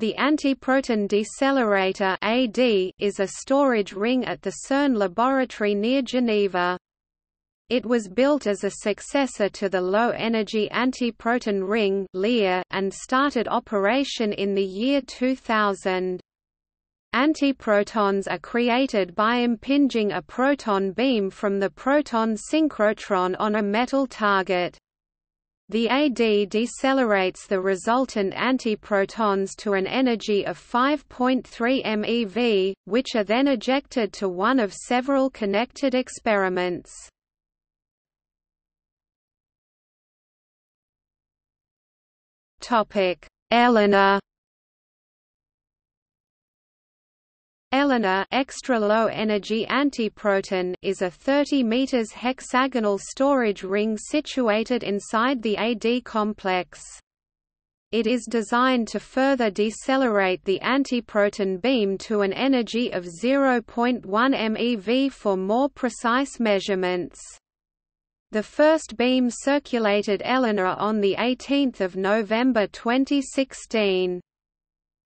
The Antiproton Decelerator (AD) is a storage ring at the CERN laboratory near Geneva. It was built as a successor to the Low Energy Antiproton Ring (LEAR) and started operation in the year 2000. Antiprotons are created by impinging a proton beam from the proton synchrotron on a metal target. The AD decelerates the resultant antiprotons to an energy of 5.3 MeV, which are then ejected to one of several connected experiments. ELENA. ELENA extra low energy antiproton is a 30 meters hexagonal storage ring situated inside the AD complex. It is designed to further decelerate the antiproton beam to an energy of 0.1 MeV for more precise measurements. The first beam circulated ELENA on the 18th of November 2016.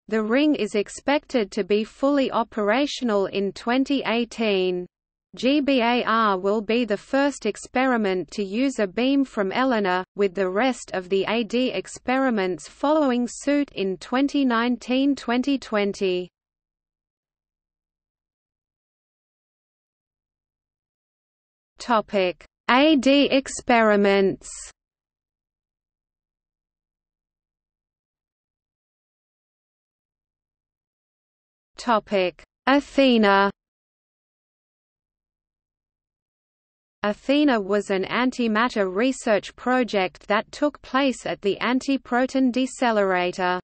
The ring is expected to be fully operational in 2018. GBAR will be the first experiment to use a beam from ELENA, with the rest of the AD experiments following suit in 2019-2020. Topic: AD experiments. Athena. Athena was an antimatter research project that took place at the Antiproton Decelerator.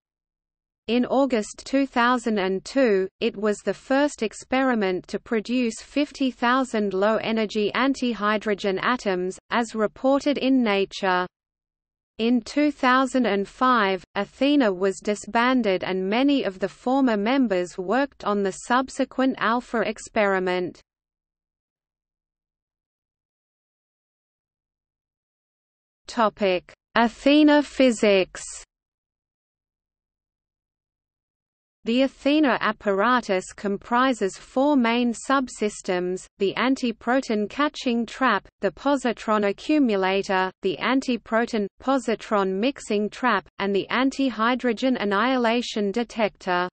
In August 2002, it was the first experiment to produce 50,000 low-energy antihydrogen atoms, as reported in Nature. In 2005, Athena was disbanded and many of the former members worked on the subsequent Alpha experiment. Athena physics. The Athena apparatus comprises four main subsystems: the antiproton catching trap, the positron accumulator, the antiproton-positron mixing trap, and the antihydrogen annihilation detector.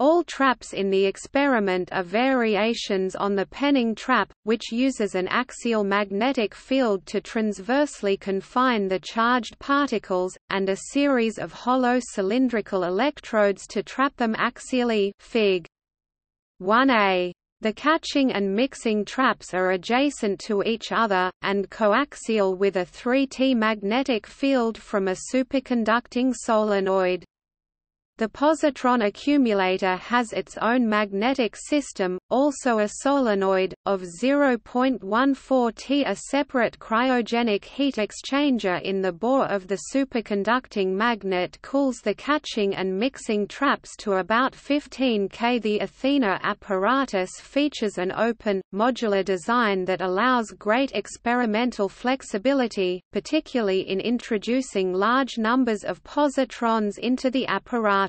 All traps in the experiment are variations on the Penning trap, which uses an axial magnetic field to transversely confine the charged particles, and a series of hollow cylindrical electrodes to trap them axially. Fig. 1a. The catching and mixing traps are adjacent to each other, and coaxial with a 3T magnetic field from a superconducting solenoid. The positron accumulator has its own magnetic system, also a solenoid, of 0.14 T. A separate cryogenic heat exchanger in the bore of the superconducting magnet cools the catching and mixing traps to about 15 K. The Athena apparatus features an open, modular design that allows great experimental flexibility, particularly in introducing large numbers of positrons into the apparatus.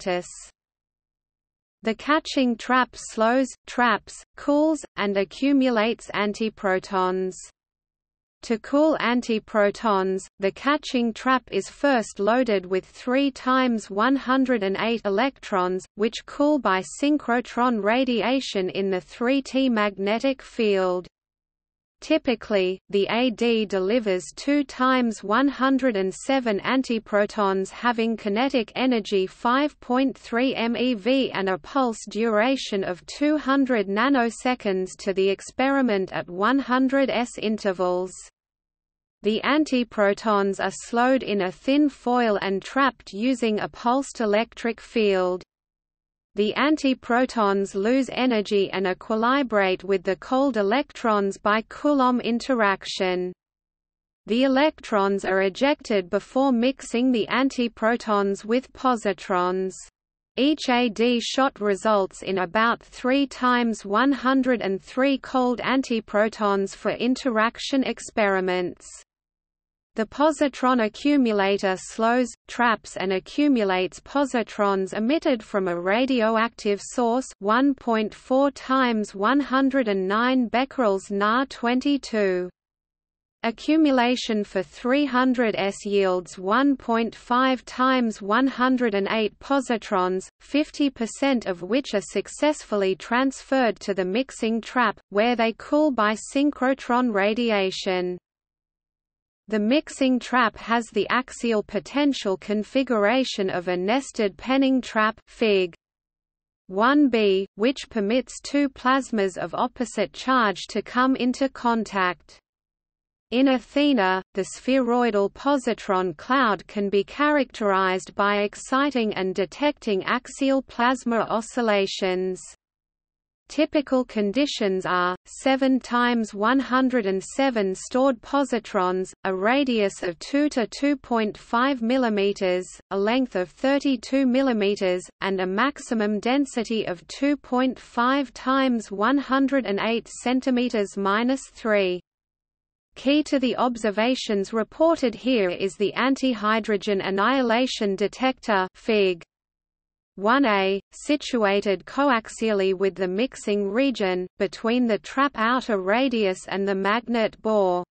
The catching trap slows, traps, cools, and accumulates antiprotons. To cool antiprotons, the catching trap is first loaded with 3 × 10⁸ electrons, which cool by synchrotron radiation in the 3T magnetic field. Typically, the AD delivers 2 × 10⁷ antiprotons having kinetic energy 5.3 MeV and a pulse duration of 200 nanoseconds to the experiment at 100s intervals. The antiprotons are slowed in a thin foil and trapped using a pulsed electric field. The antiprotons lose energy and equilibrate with the cold electrons by Coulomb interaction. The electrons are ejected before mixing the antiprotons with positrons. Each AD shot results in about 3 × 10³ cold antiprotons for interaction experiments. The positron accumulator slows, traps and accumulates positrons emitted from a radioactive source 1.4 times 109 becquerels Na22. Accumulation for 300s yields 1.5 times 108 positrons, 50% of which are successfully transferred to the mixing trap, where they cool by synchrotron radiation. The mixing trap has the axial potential configuration of a nested Penning trap Fig. 1b, which permits two plasmas of opposite charge to come into contact. In Athena, the spheroidal positron cloud can be characterized by exciting and detecting axial plasma oscillations. Typical conditions are 7 times 107 stored positrons, a radius of 2 to 2.5 millimeters, a length of 32 millimeters, and a maximum density of 2.5 times 108 centimeters -3. Key to the observations reported here is the antihydrogen annihilation detector Fig. 1a, situated coaxially with the mixing region, between the trap outer radius and the magnet bore.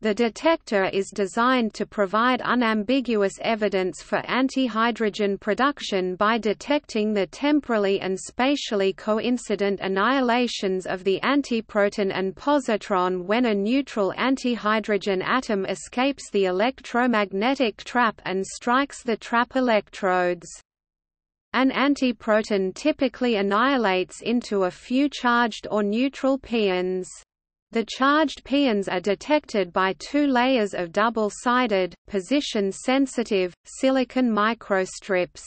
The detector is designed to provide unambiguous evidence for antihydrogen production by detecting the temporally and spatially coincident annihilations of the antiproton and positron when a neutral antihydrogen atom escapes the electromagnetic trap and strikes the trap electrodes. An antiproton typically annihilates into a few charged or neutral pions. The charged pions are detected by two layers of double-sided, position-sensitive, silicon microstrips.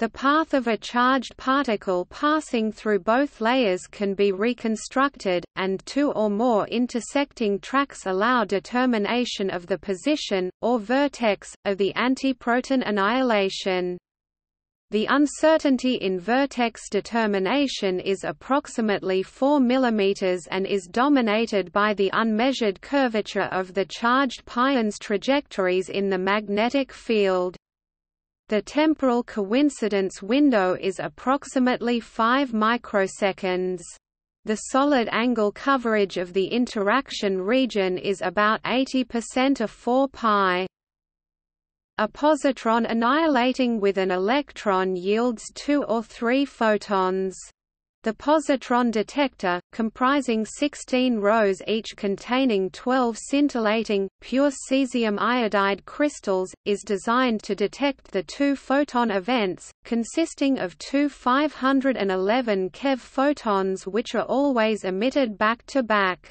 The path of a charged particle passing through both layers can be reconstructed, and two or more intersecting tracks allow determination of the position, or vertex, of the antiproton annihilation. The uncertainty in vertex determination is approximately 4 mm and is dominated by the unmeasured curvature of the charged pions' trajectories in the magnetic field. The temporal coincidence window is approximately 5 microseconds. The solid angle coverage of the interaction region is about 80% of 4π. A positron annihilating with an electron yields 2 or 3 photons. The positron detector, comprising 16 rows each containing 12 scintillating, pure cesium iodide crystals, is designed to detect the two photon events, consisting of two 511 keV photons which are always emitted back-to-back.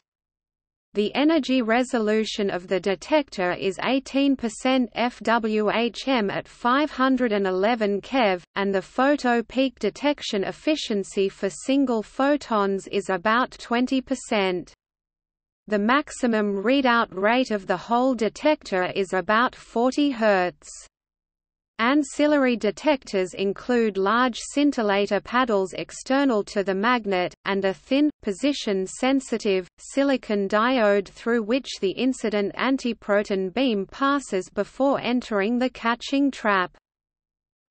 The energy resolution of the detector is 18% FWHM at 511 keV, and the photo peak detection efficiency for single photons is about 20%. The maximum readout rate of the whole detector is about 40 Hz. Ancillary detectors include large scintillator paddles external to the magnet, and a thin, position-sensitive, silicon diode through which the incident antiproton beam passes before entering the catching trap.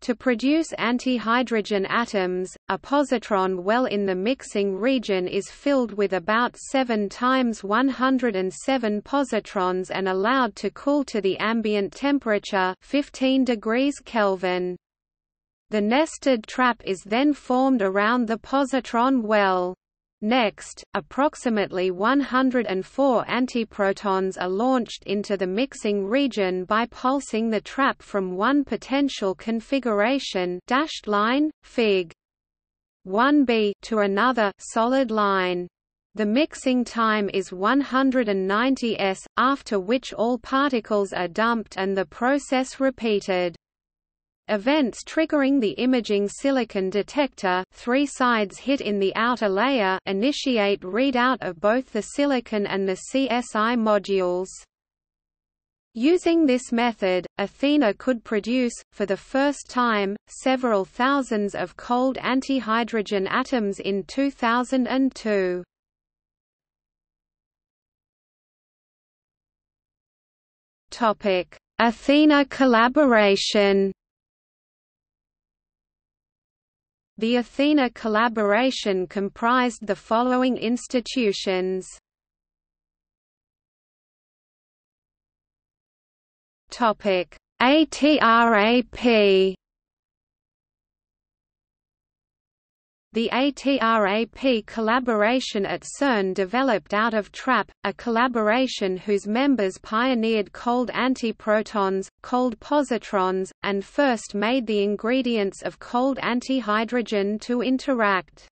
To produce antihydrogen atoms, a positron well in the mixing region is filled with about 7 times 107 positrons and allowed to cool to the ambient temperature 15 degrees Kelvin. The nested trap is then formed around the positron well. Next, approximately 104 antiprotons are launched into the mixing region by pulsing the trap from one potential configuration dashed line, Fig. 1b to another solid line. The mixing time is 190s, after which all particles are dumped and the process repeated. Events triggering the imaging silicon detector, 3 sides hit in the outer layer, initiate readout of both the silicon and the CSI modules. Using this method, Athena could produce, for the first time, several thousands of cold antihydrogen atoms in 2002. Athena collaboration. The Athena collaboration comprised the following institutions. ATRAP. The ATRAP collaboration at CERN developed out of TRAP, a collaboration whose members pioneered cold antiprotons, cold positrons, and first made the ingredients of cold antihydrogen to interact.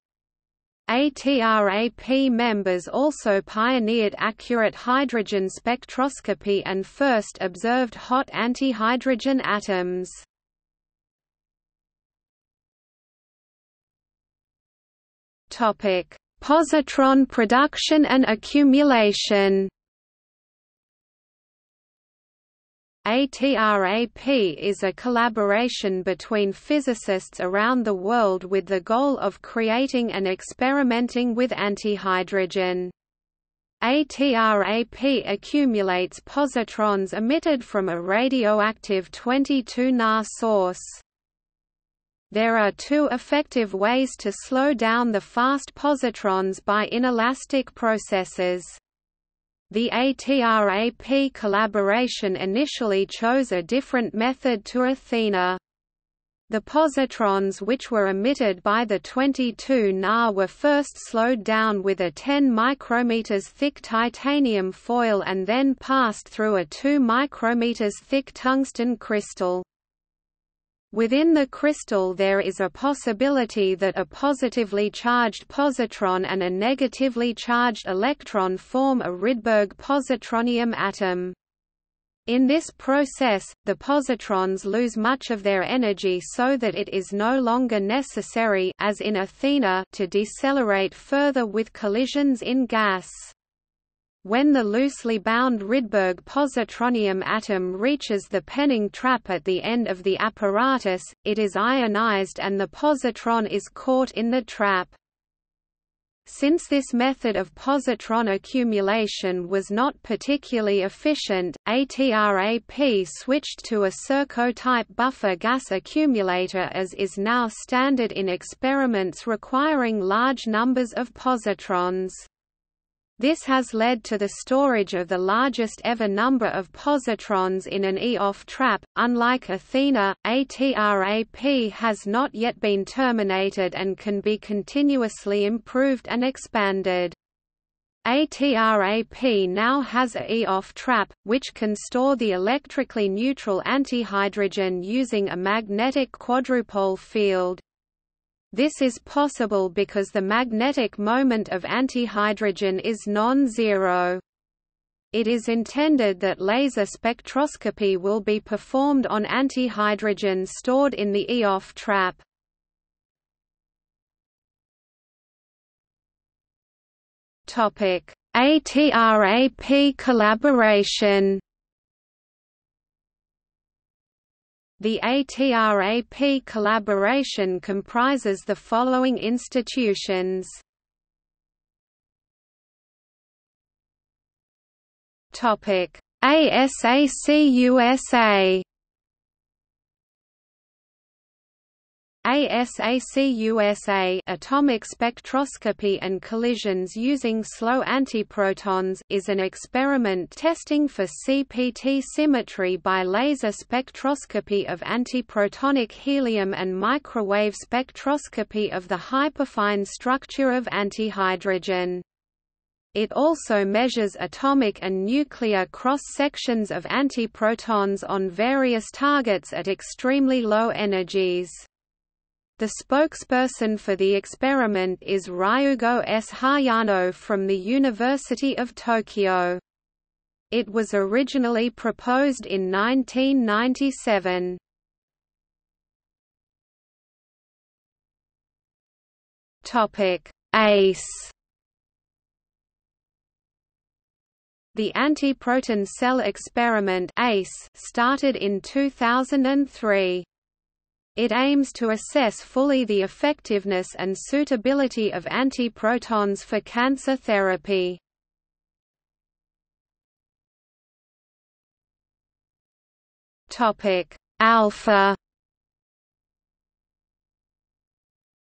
ATRAP members also pioneered accurate hydrogen spectroscopy and first observed hot antihydrogen atoms. Positron production and accumulation. ATRAP is a collaboration between physicists around the world with the goal of creating and experimenting with antihydrogen. ATRAP accumulates positrons emitted from a radioactive 22 Na source. There are two effective ways to slow down the fast positrons by inelastic processes. The ATRAP collaboration initially chose a different method to Athena. The positrons which were emitted by the 22 Na were first slowed down with a 10 micrometers thick titanium foil and then passed through a 2 micrometers thick tungsten crystal. Within the crystal there is a possibility that a positively charged positron and a negatively charged electron form a Rydberg positronium atom. In this process, the positrons lose much of their energy so that it is no longer necessary, as in Athena, to decelerate further with collisions in gas. When the loosely bound Rydberg positronium atom reaches the Penning trap at the end of the apparatus, it is ionized and the positron is caught in the trap. Since this method of positron accumulation was not particularly efficient, ATRAP switched to a circo-type buffer gas accumulator, as is now standard in experiments requiring large numbers of positrons. This has led to the storage of the largest ever number of positrons in an E-Off trap. Unlike Athena, ATRAP has not yet been terminated and can be continuously improved and expanded. ATRAP now has a E-Off trap, which can store the electrically neutral antihydrogen using a magnetic quadrupole field. This is possible because the magnetic moment of antihydrogen is non-zero. It is intended that laser spectroscopy will be performed on antihydrogen stored in the E-Off trap. ATRAP collaboration. The ATRAP collaboration comprises the following institutions. ASACUSA. ASACUSA, atomic spectroscopy and collisions using slow antiprotons, is an experiment testing for CPT symmetry by laser spectroscopy of antiprotonic helium and microwave spectroscopy of the hyperfine structure of antihydrogen. It also measures atomic and nuclear cross-sections of antiprotons on various targets at extremely low energies. The spokesperson for the experiment is Ryugo S. Hayano from the University of Tokyo. It was originally proposed in 1997. ACE. The antiproton cell experiment (ACE) started in 2003. It aims to assess fully the effectiveness and suitability of antiprotons for cancer therapy. Alpha.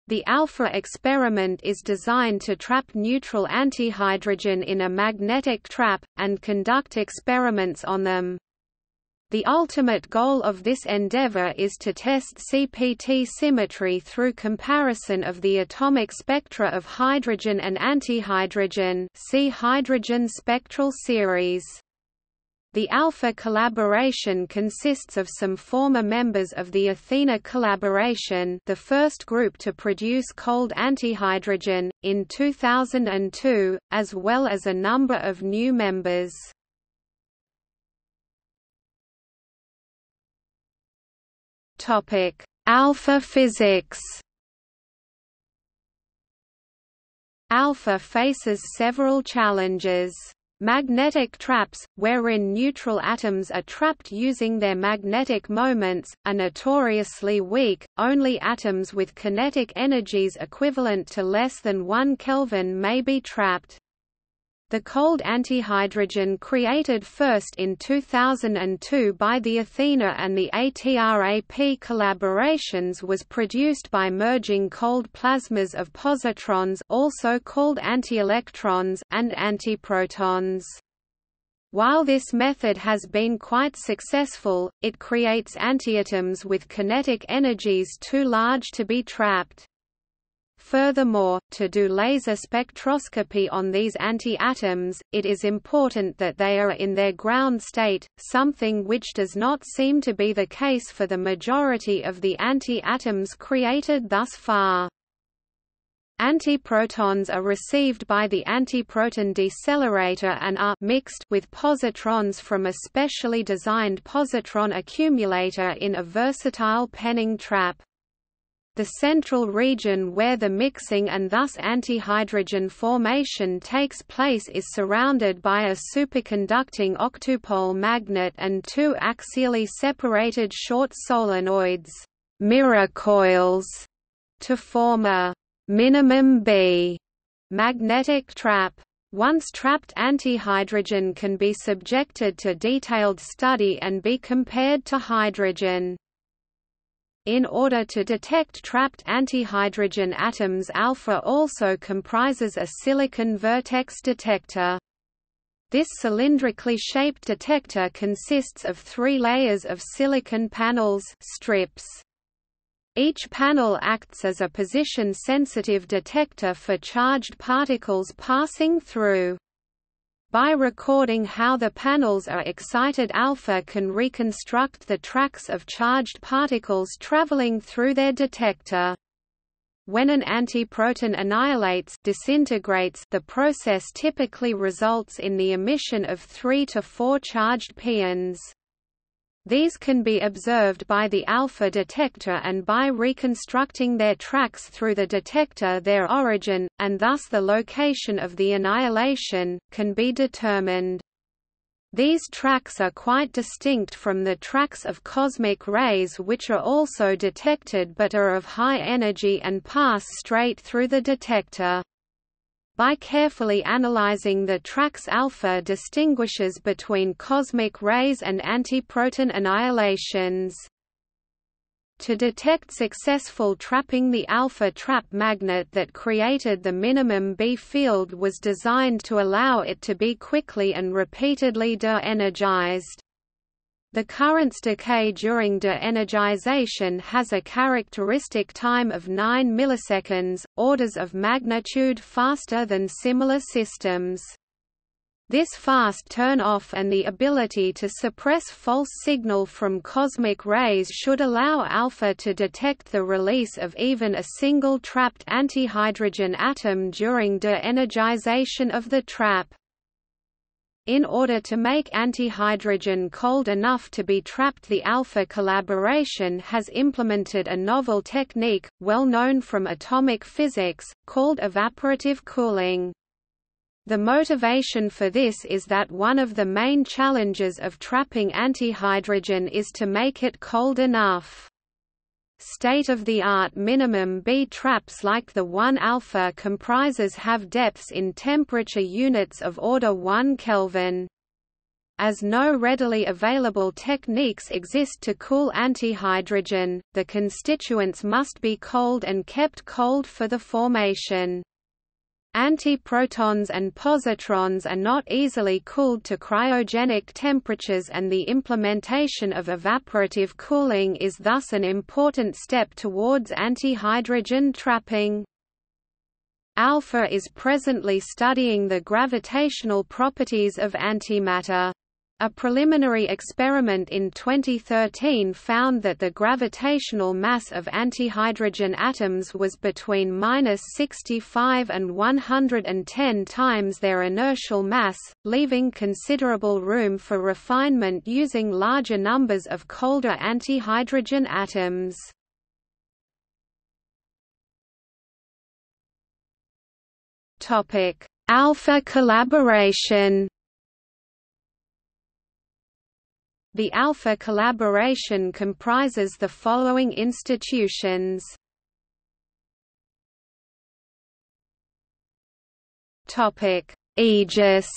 The Alpha experiment is designed to trap neutral antihydrogen in a magnetic trap, and conduct experiments on them. The ultimate goal of this endeavor is to test CPT symmetry through comparison of the atomic spectra of hydrogen and antihydrogen, see hydrogen spectral series. The Alpha collaboration consists of some former members of the Athena collaboration, the first group to produce cold antihydrogen, in 2002, as well as a number of new members. Alpha physics. Alpha faces several challenges. Magnetic traps, wherein neutral atoms are trapped using their magnetic moments, are notoriously weak. Only atoms with kinetic energies equivalent to less than 1 Kelvin may be trapped. The cold antihydrogen created first in 2002 by the Athena and the ATRAP collaborations was produced by merging cold plasmas of positrons, also called antielectrons, and antiprotons. While this method has been quite successful, it creates antiatoms with kinetic energies too large to be trapped. Furthermore, to do laser spectroscopy on these antiatoms, it is important that they are in their ground state, something which does not seem to be the case for the majority of the antiatoms created thus far. Antiprotons are received by the antiproton decelerator and are mixed with positrons from a specially designed positron accumulator in a versatile Penning trap. The central region where the mixing and thus antihydrogen formation takes place is surrounded by a superconducting octupole magnet and two axially separated short solenoids, mirror coils, to form a minimum B magnetic trap. Once trapped, antihydrogen can be subjected to detailed study and be compared to hydrogen. In order to detect trapped antihydrogen atoms, Alpha also comprises a silicon vertex detector. This cylindrically shaped detector consists of 3 layers of silicon panels strips. Each panel acts as a position-sensitive detector for charged particles passing through. By recording how the panels are excited, Alpha can reconstruct the tracks of charged particles traveling through their detector. When an antiproton annihilates, disintegrates, the process typically results in the emission of 3 to 4 charged pions. These can be observed by the Alpha detector, and by reconstructing their tracks through the detector their origin, and thus the location of the annihilation, can be determined. These tracks are quite distinct from the tracks of cosmic rays, which are also detected but are of high energy and pass straight through the detector. By carefully analyzing the tracks, Alpha distinguishes between cosmic rays and antiproton annihilations. To detect successful trapping, the Alpha trap magnet that created the minimum B field was designed to allow it to be quickly and repeatedly de-energized. The current's decay during de-energization has a characteristic time of 9 milliseconds, orders of magnitude faster than similar systems. This fast turn-off and the ability to suppress false signal from cosmic rays should allow Alpha to detect the release of even a single trapped antihydrogen atom during de-energization of the trap. In order to make antihydrogen cold enough to be trapped, the Alpha collaboration has implemented a novel technique, well known from atomic physics, called evaporative cooling. The motivation for this is that one of the main challenges of trapping antihydrogen is to make it cold enough. State-of-the-art minimum B traps like the one Alpha comprises have depths in temperature units of order 1 Kelvin. As no readily available techniques exist to cool antihydrogen, the constituents must be cooled and kept cold for the formation. Antiprotons and positrons are not easily cooled to cryogenic temperatures, and the implementation of evaporative cooling is thus an important step towards antihydrogen trapping. Alpha is presently studying the gravitational properties of antimatter. A preliminary experiment in 2013 found that the gravitational mass of antihydrogen atoms was between -65 and 110 times their inertial mass, leaving considerable room for refinement using larger numbers of colder antihydrogen atoms. Topic: Alpha collaboration. The Alpha collaboration comprises the following institutions. Topic: AEgIS.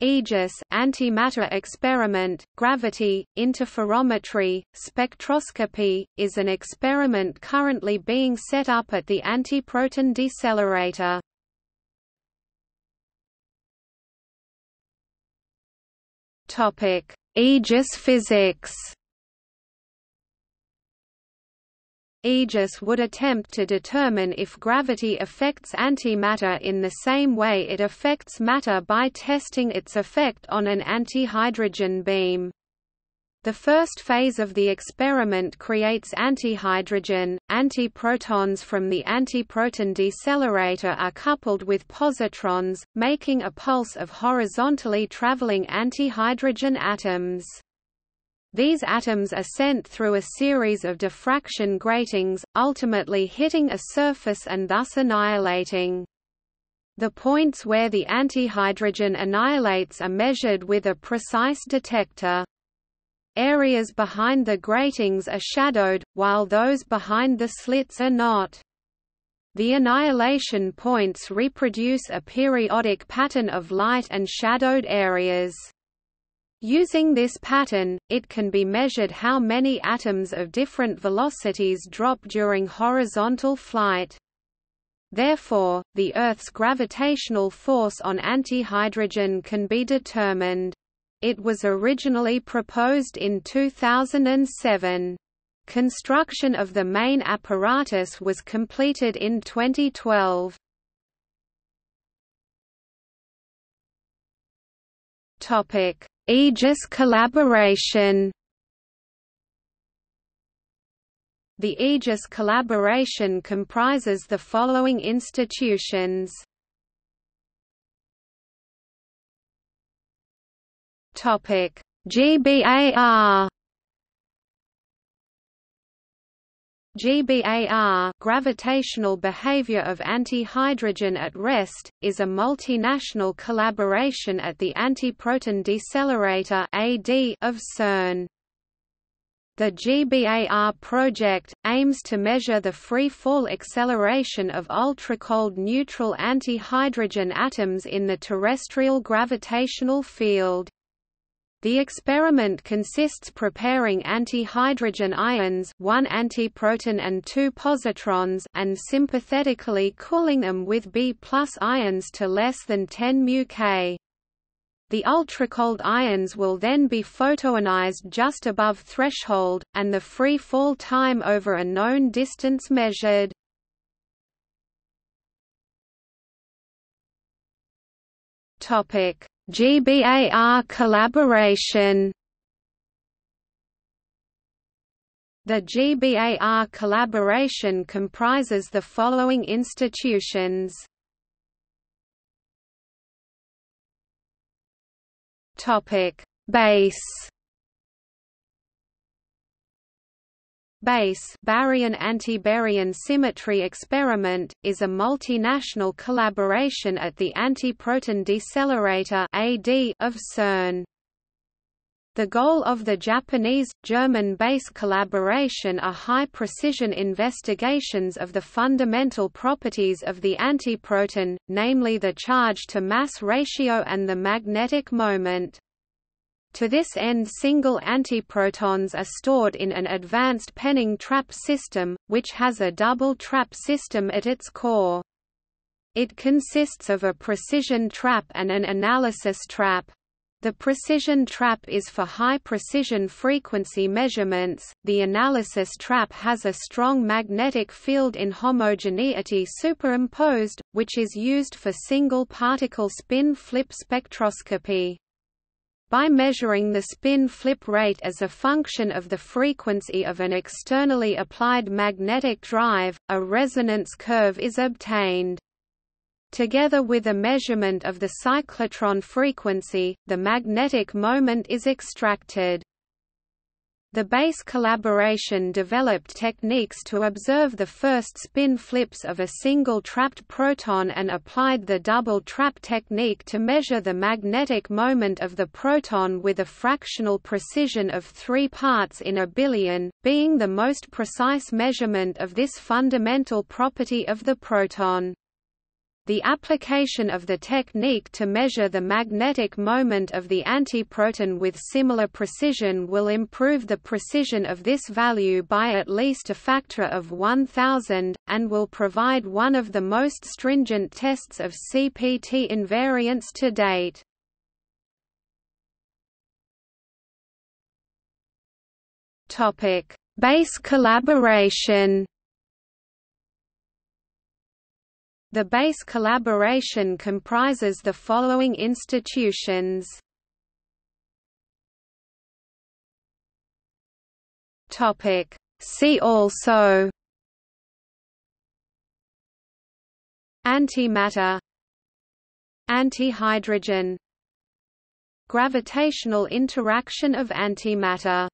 AEgIS, antimatter experiment, gravity, interferometry, spectroscopy, is an experiment currently being set up at the Antiproton Decelerator. AEgIS physics. AEgIS would attempt to determine if gravity affects antimatter in the same way it affects matter by testing its effect on an antihydrogen beam. The first phase of the experiment creates antihydrogen. Antiprotons from the antiproton decelerator are coupled with positrons, making a pulse of horizontally traveling antihydrogen atoms. These atoms are sent through a series of diffraction gratings, ultimately hitting a surface and thus annihilating. The points where the antihydrogen annihilates are measured with a precise detector. Areas behind the gratings are shadowed, while those behind the slits are not. The annihilation points reproduce a periodic pattern of light and shadowed areas. Using this pattern, it can be measured how many atoms of different velocities drop during horizontal flight. Therefore, the Earth's gravitational force on antihydrogen can be determined. It was originally proposed in 2007. Construction of the main apparatus was completed in 2012. Topic: AEgIS collaboration. The AEgIS collaboration comprises the following institutions. Topic: GBAR. GBAR, Gravitational Behavior of Antihydrogen at Rest, is a multinational collaboration at the Antiproton Decelerator (AD) of CERN. The GBAR project aims to measure the free fall acceleration of ultracold neutral antihydrogen atoms in the terrestrial gravitational field. The experiment consists preparing antihydrogen ions, one antiproton and two positrons, and sympathetically cooling them with B+ ions to less than 10 μK. The ultracold ions will then be photoionized just above threshold, and the free fall time over a known distance measured. Topic: GBAR collaboration. The GBAR collaboration comprises the following institutions. Topic: BASE. BASE, Baryon-Antibarion Symmetry Experiment, is a multinational collaboration at the Antiproton Decelerator (AD) of CERN. The goal of the Japanese-German base collaboration are high-precision investigations of the fundamental properties of the antiproton, namely the charge-to-mass ratio and the magnetic moment. To this end, single antiprotons are stored in an advanced Penning trap system, which has a double trap system at its core. It consists of a precision trap and an analysis trap. The precision trap is for high-precision frequency measurements, the analysis trap has a strong magnetic field inhomogeneity superimposed, which is used for single-particle spin-flip spectroscopy. By measuring the spin-flip rate as a function of the frequency of an externally applied magnetic drive, a resonance curve is obtained. Together with a measurement of the cyclotron frequency, the magnetic moment is extracted. The BASE collaboration developed techniques to observe the first spin flips of a single trapped proton and applied the double trap technique to measure the magnetic moment of the proton with a fractional precision of 3 parts in a billion, being the most precise measurement of this fundamental property of the proton. The application of the technique to measure the magnetic moment of the antiproton with similar precision will improve the precision of this value by at least a factor of 1000, and will provide one of the most stringent tests of CPT invariance to date. BASE collaboration. The BASE collaboration comprises the following institutions. See also: Antimatter, Antihydrogen, Gravitational interaction of antimatter.